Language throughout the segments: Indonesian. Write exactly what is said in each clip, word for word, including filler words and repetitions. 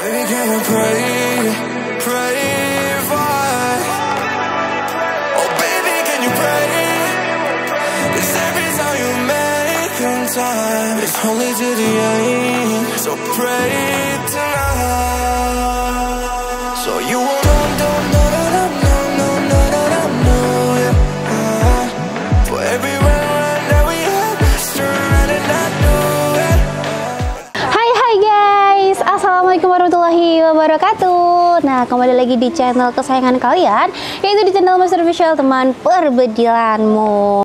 Baby, can you pray, pray for us? Oh, baby, can you pray? Cause every time you make in time, it's only to the end. So pray tonight, so you won't. Wabarakatuh. Nah, kembali lagi di channel kesayangan kalian, yaitu di channel Maestro Official, teman perbedilanmu.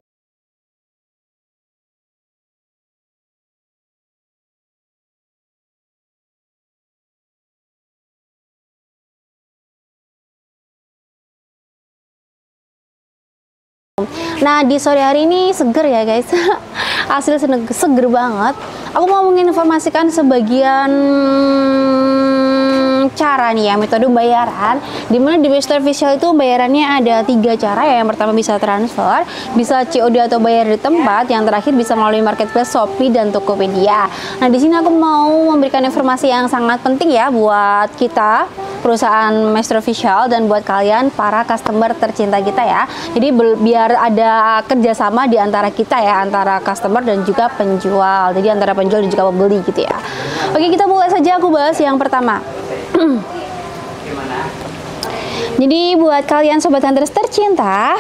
Nah, di sore hari ini seger ya guys. Asli seger banget. Aku mau menginformasikan sebagian cara nih ya, metode pembayaran, dimana di Maestro Official itu bayarannya ada tiga cara ya. Yang pertama bisa transfer, bisa C O D atau bayar di tempat, yang terakhir bisa melalui marketplace Shopee dan Tokopedia. Nah, di sini aku mau memberikan informasi yang sangat penting ya buat kita perusahaan Maestro Official dan buat kalian para customer tercinta kita ya. Jadi biar ada kerjasama di antara kita ya, antara customer dan juga penjual. Jadi antara penjual dan juga pembeli gitu ya. Oke, kita mulai saja, aku bahas yang pertama. Jadi buat kalian sobat hunters tercinta,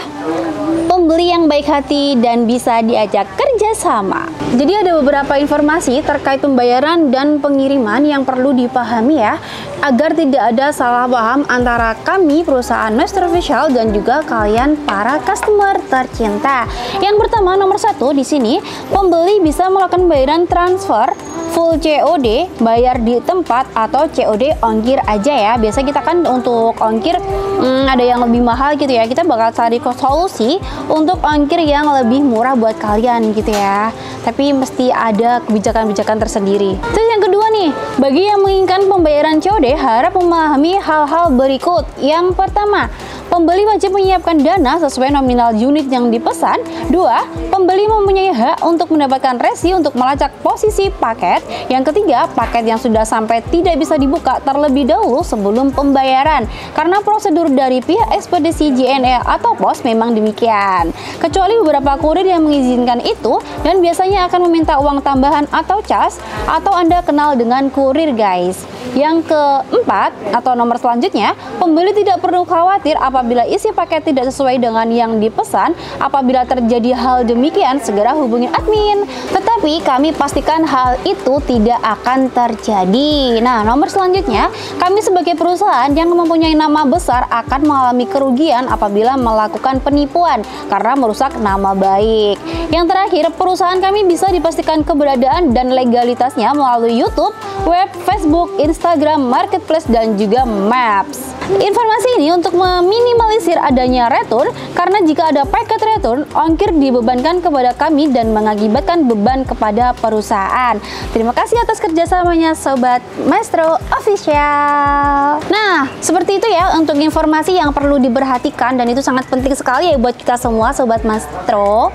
pembeli yang baik hati dan bisa diajak kerjasama. Jadi ada beberapa informasi terkait pembayaran dan pengiriman yang perlu dipahami ya, agar tidak ada salah paham antara kami perusahaan Maestro Official dan juga kalian para customer tercinta. Yang pertama nomor satu di sini, pembeli bisa melakukan pembayaran transfer, full C O D, bayar di tempat, atau C O D ongkir aja ya. Biasa kita kan untuk ongkir hmm, ada yang lebih mahal gitu ya. Kita bakal cari solusi untuk ongkir yang lebih murah buat kalian gitu ya. Tapi mesti ada kebijakan-kebijakan tersendiri. Terus yang kedua nih, bagi yang menginginkan pembayaran C O D harap memahami hal-hal berikut. Yang pertama, pembeli wajib menyiapkan dana sesuai nominal unit yang dipesan. Dua, pembeli mempunyai hak untuk mendapatkan resi untuk melacak posisi paket. Yang ketiga, paket yang sudah sampai tidak bisa dibuka terlebih dahulu sebelum pembayaran, karena prosedur dari pihak ekspedisi J N E atau pos memang demikian. Kecuali beberapa kurir yang mengizinkan itu, dan biasanya akan meminta uang tambahan atau cas, atau Anda kenal dengan kurir guys. Yang keempat atau nomor selanjutnya, pembeli tidak perlu khawatir apabila Apabila isi paket tidak sesuai dengan yang dipesan. Apabila terjadi hal demikian, segera hubungi admin. Tetapi kami pastikan hal itu tidak akan terjadi. Nah, nomor selanjutnya, kami sebagai perusahaan yang mempunyai nama besar akan mengalami kerugian apabila melakukan penipuan karena merusak nama baik. Yang terakhir, perusahaan kami bisa dipastikan keberadaan dan legalitasnya melalui YouTube, web, Facebook, Instagram, marketplace, dan juga Maps. Informasi ini untuk meminimalisir adanya return, karena jika ada paket return, ongkir dibebankan kepada kami dan mengakibatkan beban kepada perusahaan. Terima kasih atas kerjasamanya sobat Maestro Official. Nah, seperti itu ya untuk informasi yang perlu diperhatikan, dan itu sangat penting sekali ya buat kita semua sobat Maestro,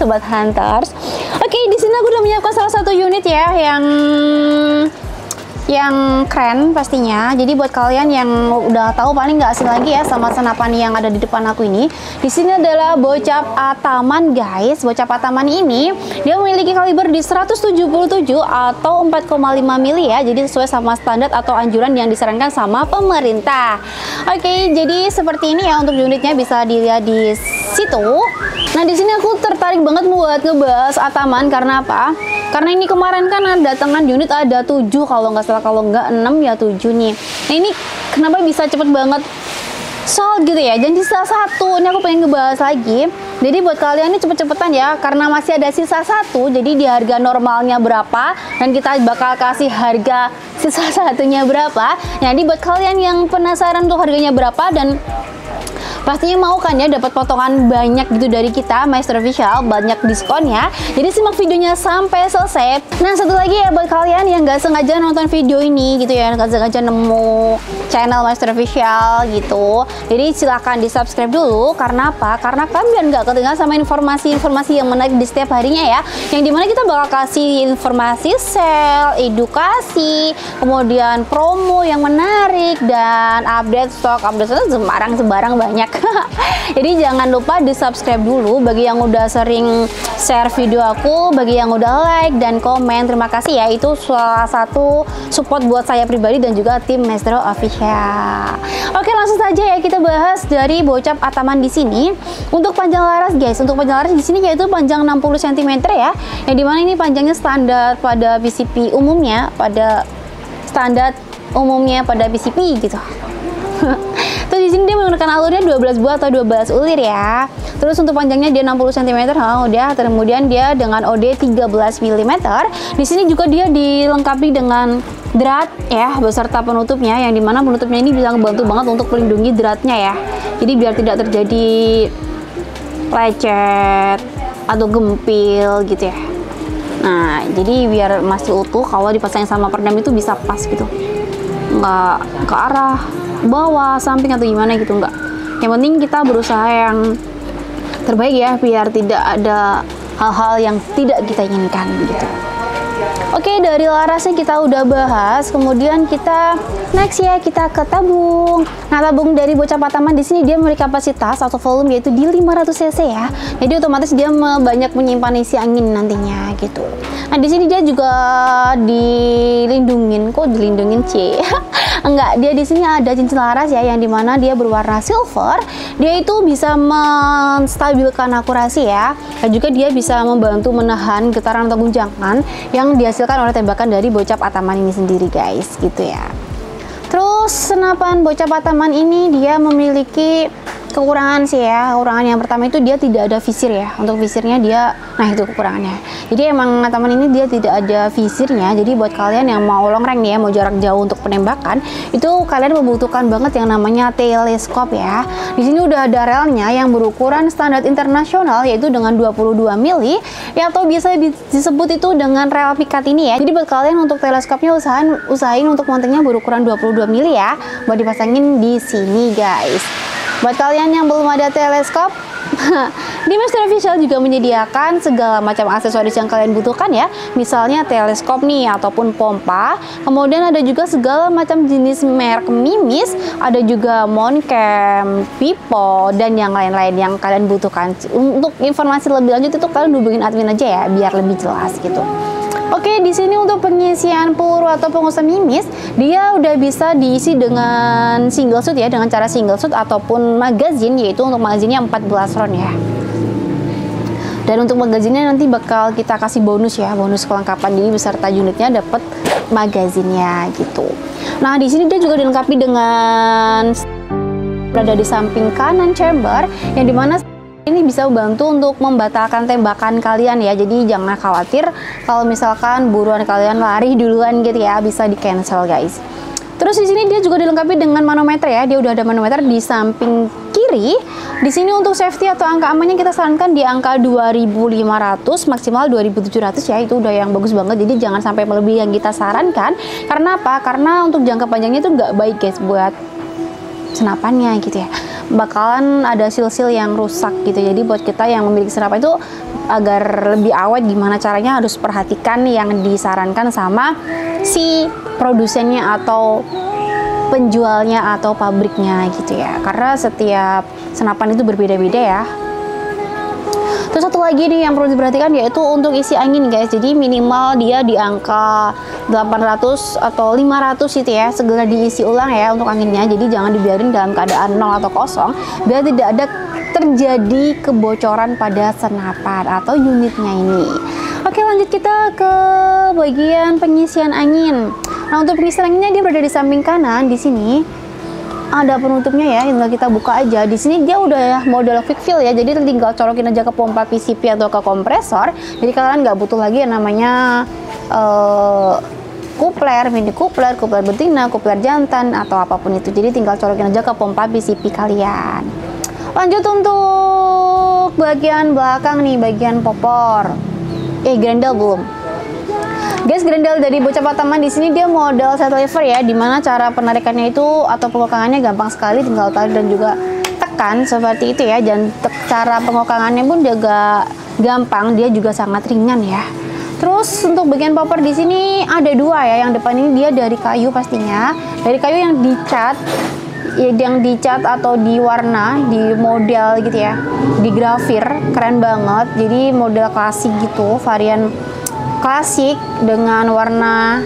sobat hunters. Oke, di sini aku udah menyiapkan salah satu unit ya yang yang keren pastinya. Jadi buat kalian yang udah tahu paling nggak asing lagi ya sama senapan yang ada di depan aku ini. Di sini adalah bocap Ataman guys. Bocap Ataman ini dia memiliki kaliber di seratus tujuh puluh tujuh atau empat koma lima mili ya. Jadi sesuai sama standar atau anjuran yang disarankan sama pemerintah. Oke, jadi seperti ini ya untuk unitnya, bisa dilihat di situ. Nah, di sini aku tertarik banget buat ngebahas Ataman karena apa? Karena ini kemarin kan ada datangan unit ada tujuh kalau nggak salah, kalau nggak enam ya tujuh nih. Nah, ini kenapa bisa cepet banget soal gitu ya. Jadi sisa satu ini aku pengen ngebahas lagi. Jadi buat kalian ini cepet-cepetan ya, karena masih ada sisa satu. Jadi di harga normalnya berapa, dan kita bakal kasih harga sisa satunya berapa. Jadi buat kalian yang penasaran tuh harganya berapa dan Pastinya mau kan ya dapat potongan banyak gitu dari kita, Maestro Official, banyak diskonnya. Jadi simak videonya sampai selesai. Nah, satu lagi ya buat kalian yang nggak sengaja nonton video ini gitu ya, nggak sengaja nemu channel Maestro Official gitu. Jadi silahkan di subscribe dulu. Karena apa? Karena kalian nggak ketinggalan sama informasi-informasi yang menarik di setiap harinya ya. Yang dimana kita bakal kasih informasi sale, edukasi, kemudian promo yang menarik dan update stok, update stok sembarang-sembarang banyak. Jadi jangan lupa di subscribe dulu bagi yang udah sering share video aku, bagi yang udah like dan komen, terima kasih ya, itu salah satu support buat saya pribadi dan juga tim Maestro Official. Oke, langsung saja ya kita bahas dari bocap Ataman di sini. Untuk panjang laras guys, untuk panjang laras di sini yaitu panjang enam puluh sentimeter ya, yang dimana ini panjangnya standar pada P C P umumnya, pada standar umumnya pada P C P gitu. Terus di sini dia menggunakan alurnya dua belas buah atau dua belas ulir ya. Terus untuk panjangnya dia enam puluh sentimeter, oh, udah. Kemudian dia dengan O D tiga belas milimeter. Di sini juga dia dilengkapi dengan drat ya, beserta penutupnya, yang dimana penutupnya ini bisa membantu banget untuk melindungi dratnya ya. Jadi biar tidak terjadi lecet atau gempil gitu ya. Nah, jadi biar masih utuh, kalau dipasang sama peredam itu bisa pas gitu, nggak ke arah bawah, samping atau gimana gitu, nggak. Yang penting kita berusaha yang terbaik ya, biar tidak ada hal-hal yang tidak kita inginkan gitu. Oke, dari larasnya kita udah bahas, kemudian kita next ya, kita ke tabung. Nah, tabung dari bocah Ataman di sini dia memiliki kapasitas atau volume yaitu di lima ratus cc ya. Jadi otomatis dia banyak menyimpan isi angin nantinya gitu. Nah, di sini dia juga dilindungin, kok dilindungin C. Enggak, dia di sini ada cincin laras ya, yang dimana dia berwarna silver. Dia itu bisa menstabilkan akurasi ya, dan juga dia bisa membantu menahan getaran atau guncangan yang dihasilkan oleh tembakan dari bocap Ataman ini sendiri guys, gitu ya. Terus senapan bocap Ataman ini dia memiliki kekurangan sih ya. Kekurangan yang pertama itu dia tidak ada visir ya. Untuk visirnya dia, nah itu kekurangannya. Jadi emang Ataman ini dia tidak ada visirnya. Jadi buat kalian yang mau long range nih ya, mau jarak jauh untuk penembakan, itu kalian membutuhkan banget yang namanya teleskop ya. Di sini udah ada relnya yang berukuran standar internasional yaitu dengan dua puluh dua mili, ya, atau biasa disebut itu dengan rel pikat ini ya. Jadi buat kalian untuk teleskopnya usahain usahain untuk mountingnya berukuran dua puluh dua mili ya, buat dipasangin di sini guys. Buat kalian yang belum ada teleskop, di Maestro Official juga menyediakan segala macam aksesoris yang kalian butuhkan ya. Misalnya teleskop nih ataupun pompa. Kemudian ada juga segala macam jenis merek mimis, ada juga moncam, pipo, dan yang lain-lain yang kalian butuhkan. Untuk informasi lebih lanjut itu kalian hubungin admin aja ya, biar lebih jelas gitu. Oke, di sini untuk pengisian peluru atau pengusap mimis, dia udah bisa diisi dengan single shot ya, dengan cara single shot ataupun magazine, yaitu untuk magazinnya empat belas round ya. Dan untuk magazinnya nanti bakal kita kasih bonus ya, bonus kelengkapan, jadi beserta unitnya dapat magazinnya gitu. Nah, di sini dia juga dilengkapi dengan berada di samping kanan chamber, yang dimana ini bisa membantu untuk membatalkan tembakan kalian ya. Jadi jangan khawatir kalau misalkan buruan kalian lari duluan gitu ya, bisa di cancel guys. Terus di sini dia juga dilengkapi dengan manometer ya. Dia udah ada manometer di samping kiri. Di sini untuk safety atau angka amannya kita sarankan di angka dua ribu lima ratus, maksimal dua ribu tujuh ratus ya. Itu udah yang bagus banget. Jadi jangan sampai melebihi yang kita sarankan. Karena apa? Karena untuk jangka panjangnya itu nggak baik guys buat senapannya gitu ya. Bakalan ada sil-sil yang rusak gitu. Jadi buat kita yang memiliki senapan itu agar lebih awet, gimana caranya harus perhatikan yang disarankan sama si produsennya atau penjualnya atau pabriknya gitu ya, karena setiap senapan itu berbeda-beda ya. Terus satu lagi nih yang perlu diperhatikan yaitu untuk isi angin guys. Jadi minimal dia di angka delapan ratus atau lima ratus itu ya. Segera diisi ulang ya untuk anginnya. Jadi jangan dibiarin dalam keadaan nol atau kosong, biar tidak ada terjadi kebocoran pada senapan atau unitnya ini. Oke, lanjut kita ke bagian pengisian angin. Nah, untuk pengisian anginnya dia berada di samping kanan di sini. Ada penutupnya ya, tinggal kita buka aja. Di sini dia udah model quick fill ya, jadi tinggal colokin aja ke pompa P C P atau ke kompresor. Jadi kalian nggak butuh lagi yang namanya uh, kupler, mini kupler, kupler betina, kupler jantan atau apapun itu. Jadi tinggal colokin aja ke pompa P C P kalian. Lanjut untuk bagian belakang nih, bagian popor. Eh, grendel belum. Guys, grendel dari bocah Ataman di sini dia model set lever ya, dimana cara penarikannya itu atau pengokangannya gampang sekali, tinggal tarik dan juga tekan seperti itu ya. Dan cara pengokangannya pun juga gampang, dia juga sangat ringan ya. Terus untuk bagian popor di sini ada dua ya. Yang depan ini dia dari kayu pastinya, dari kayu yang dicat, yang dicat atau diwarna, di model gitu ya, di grafir, keren banget. Jadi model klasik gitu, varian klasik dengan warna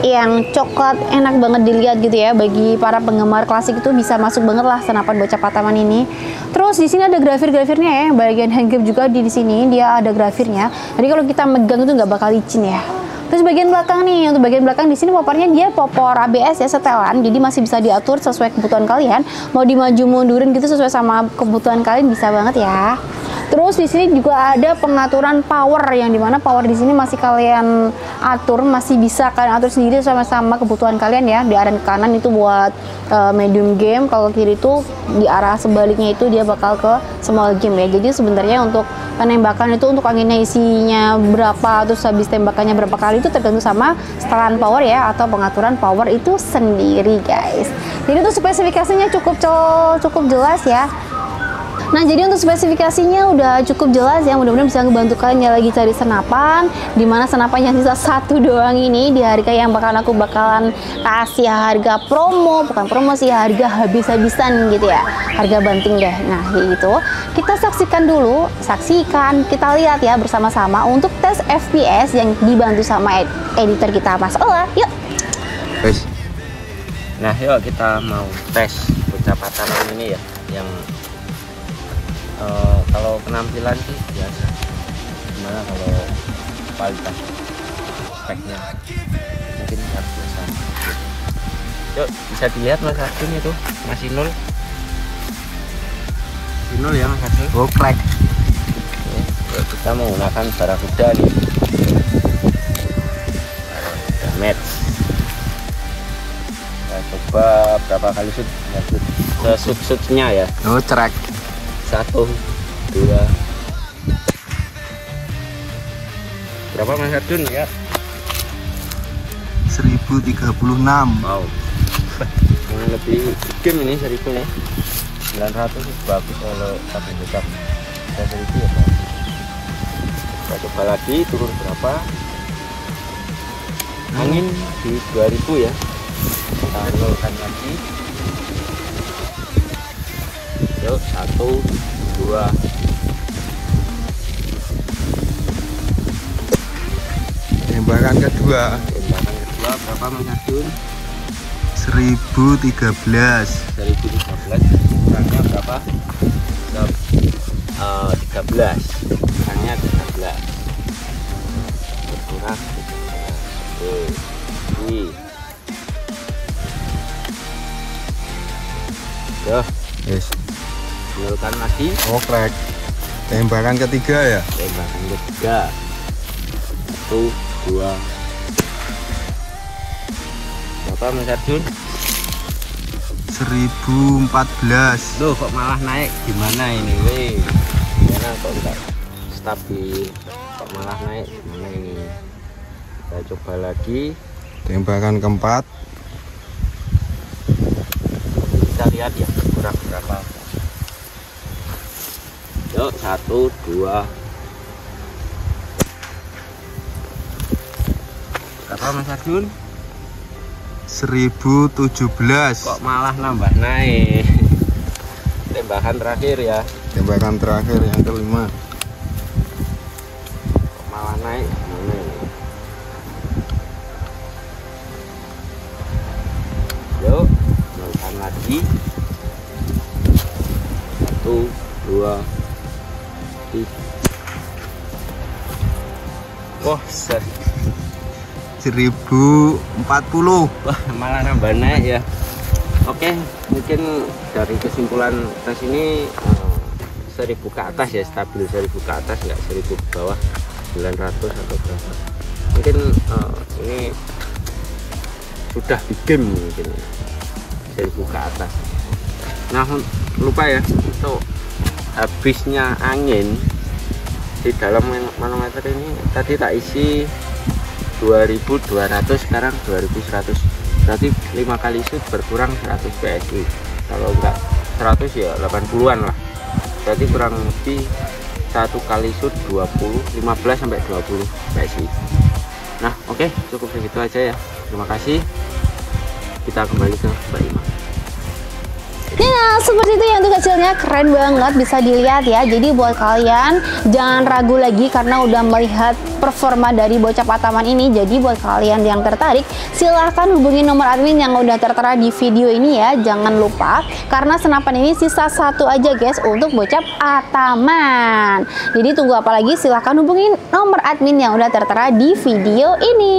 yang coklat, enak banget dilihat gitu ya. Bagi para penggemar klasik itu bisa masuk banget lah senapan bocah Ataman ini. Terus di sini ada grafir-grafirnya ya, bagian hand grip juga di sini dia ada grafirnya. Jadi kalau kita megang itu nggak bakal licin ya. Terus bagian belakang nih, untuk bagian belakang di sini popornya dia popor A B S ya, setelan. Jadi masih bisa diatur sesuai kebutuhan kalian. Mau dimaju mundurin gitu sesuai sama kebutuhan kalian bisa banget ya. Terus di sini juga ada pengaturan power, yang dimana power di sini masih kalian atur, masih bisa kalian atur sendiri sama-sama kebutuhan kalian ya. Di arah kanan itu buat uh, medium game, kalau kiri itu di arah sebaliknya itu dia bakal ke small game ya. Jadi sebenarnya untuk penembakan itu untuk anginnya isinya berapa, terus habis tembakannya berapa kali itu tergantung sama setelan power ya, atau pengaturan power itu sendiri guys. Jadi itu spesifikasinya cukup cukup jelas ya. Nah, jadi untuk spesifikasinya udah cukup jelas ya, mudah-mudahan bisa ngebantu kalian yang lagi cari senapan, dimana senapan yang sisa satu doang ini di harga yang bakal aku bakalan kasih harga promo, bukan promosi, harga habis-habisan gitu ya, harga banting deh. Nah, itu kita saksikan dulu, saksikan, kita lihat ya bersama-sama untuk tes F P S yang dibantu sama ed editor kita Mas Ola. Yuk guys, nah yuk kita mau tes bocah Ataman ini ya, yang Uh, kalau penampilan sih biasa, gimana kalau kualitas speknya mungkin nggak biasa. Yuk, bisa dilihat Mas Arjun itu masih nol, masih nol ya Mas Arjun. Goklek. Ya, kita menggunakan bara kuda nih, kuda match. Kita coba berapa kali shoot, ya, shoot shootnya ya. No track. Satu, dua, berapa Mas Arjun ya? seribu tiga puluh enam. Wow, lebih game ini seribu ya. sembilan ratus bagus kalau sampai dekat. Kita ya, kita coba lagi turun berapa? Angin di dua ribu ya. Kita turunkan lagi. Yuk, satu, dua, tembakan kedua, tembakan kedua berapa Mas Arjun? seribu tiga belas. Angka berapa? Uh, tiga belas. Angkanya tiga belas. Berkurang. Oke. Ini. Dah. Yes. Menurutkan lagi. Oh, crack. Tembakan ketiga ya? Tembakan ketiga. Satu, dua. Berapa Mas Arjun? seribu empat belas. Loh, kok malah naik? Gimana ini? Weh, gimana kok enggak stabil? Kok malah naik? Gimana ini? Kita coba lagi. Tembakan keempat. Kita lihat ya, kurang berapa. Yuk, satu, dua. Berapa Mas Arjun? seribu tujuh belas. Kok malah nambah naik. Tembakan terakhir ya. Tembakan terakhir yang kelima. Kok malah naik. Yuk, nolkan lagi. Satu, dua. Oh, seribu empat puluh. Wah, malah nambah naik ya. Oke, mungkin dari kesimpulan tes ini seribu ke atas ya, stabil seribu ke atas, enggak seribu ke bawah, sembilan ratus atau berapa. Mungkin uh, ini sudah di game mungkin seribu ke atas. Nah, lupa ya untuk habisnya angin di dalam manometer ini tadi tak isi dua ribu dua ratus, sekarang dua ribu seratus, berarti lima kali shoot berkurang seratus P S I, kalau enggak seratus ya delapan puluhan lah, berarti kurang lebih satu kali shoot dua puluh, lima belas sampai dua puluh P S I. Nah oke, okay, cukup segitu aja ya, terima kasih, kita kembali ke Mbak Ima. Nah, seperti itu ya untuk hasilnya, keren banget, bisa dilihat ya. Jadi buat kalian jangan ragu lagi karena udah melihat performa dari bocah Ataman ini. Jadi buat kalian yang tertarik silahkan hubungi nomor admin yang udah tertera di video ini ya. Jangan lupa karena senapan ini sisa satu aja guys untuk bocah Ataman. Jadi tunggu apa lagi, silahkan hubungi nomor admin yang udah tertera di video ini.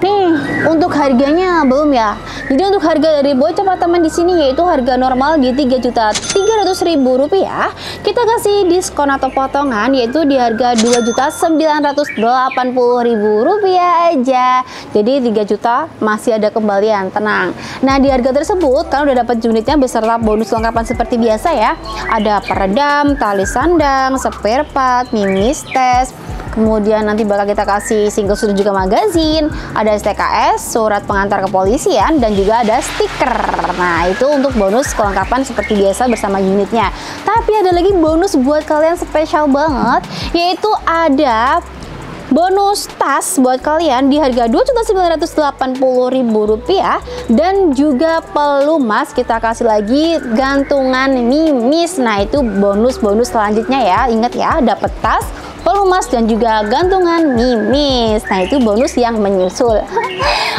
Nih untuk harganya belum ya. Jadi untuk harga dari bocah Ataman di sini yaitu harga normal di tiga juta tiga ratus ribu rupiah, kita kasih diskon atau potongan yaitu di harga dua juta sembilan ratus delapan puluh ribu rupiah aja. Jadi tiga juta masih ada kembalian, tenang. Nah, di harga tersebut kan udah dapat unitnya beserta bonus lengkapan seperti biasa ya. Ada peredam, tali sandang, spare part, mimis tes. Kemudian nanti bakal kita kasih single shoot juga magazin, ada S T K S, surat pengantar kepolisian, dan juga ada stiker. Nah itu untuk bonus kelengkapan seperti biasa bersama unitnya. Tapi ada lagi bonus buat kalian spesial banget, yaitu ada bonus tas buat kalian di harga dua juta sembilan ratus delapan puluh ribu rupiah, dan juga pelumas kita kasih lagi gantungan mimis. Nah itu bonus-bonus selanjutnya ya, ingat ya, dapet tas, pelumas, dan juga gantungan mimis. Nah itu bonus yang menyusul.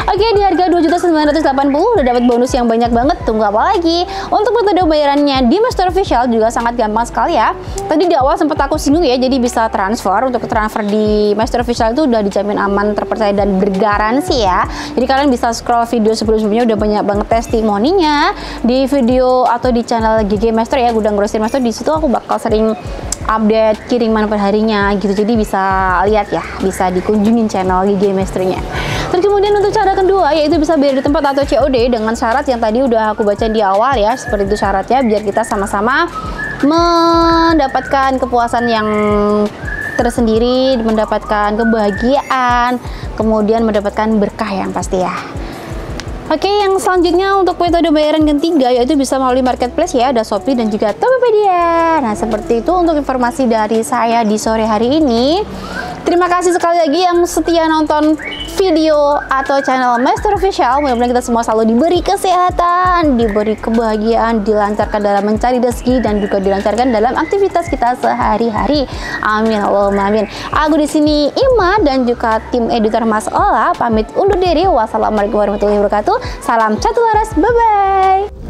Oke, di harga dua juta sembilan ratus delapan puluh ribu udah dapat bonus yang banyak banget, tunggu apa lagi. Untuk metode bayarannya di Maestro Official juga sangat gampang sekali ya. Tadi di awal sempat aku singgung ya, jadi bisa transfer. Untuk transfer di Maestro Official itu udah dijamin aman, terpercaya, dan bergaransi ya. Jadi kalian bisa scroll video sebelum-sebelumnya, udah banyak banget testimoninya di video atau di channel G G Maestro ya, Gudang Grosir Maestro. Di situ aku bakal sering update kiriman perharinya gitu, jadi bisa lihat ya, bisa dikunjungin channel G G Maestro-nya. Terus kemudian untuk cara kedua yaitu bisa bayar di tempat atau C O D dengan syarat yang tadi udah aku baca di awal ya, seperti itu syaratnya biar kita sama-sama mendapatkan kepuasan yang tersendiri, mendapatkan kebahagiaan, kemudian mendapatkan berkah yang pasti ya. Oke, yang selanjutnya untuk metode bayaran ketiga yaitu bisa melalui marketplace ya, ada Shopee dan juga Tokopedia. Nah, seperti itu untuk informasi dari saya di sore hari ini. Terima kasih sekali lagi yang setia nonton video atau channel Maestro Official. Mudah-mudahan kita semua selalu diberi kesehatan, diberi kebahagiaan, dilancarkan dalam mencari rezeki, dan juga dilancarkan dalam aktivitas kita sehari-hari. Amin Allahumma amin. Aku di sini Ima dan juga tim editor Mas Ola pamit undur diri. Wassalamualaikum warahmatullahi wabarakatuh. Salam Catu Laras, bye bye.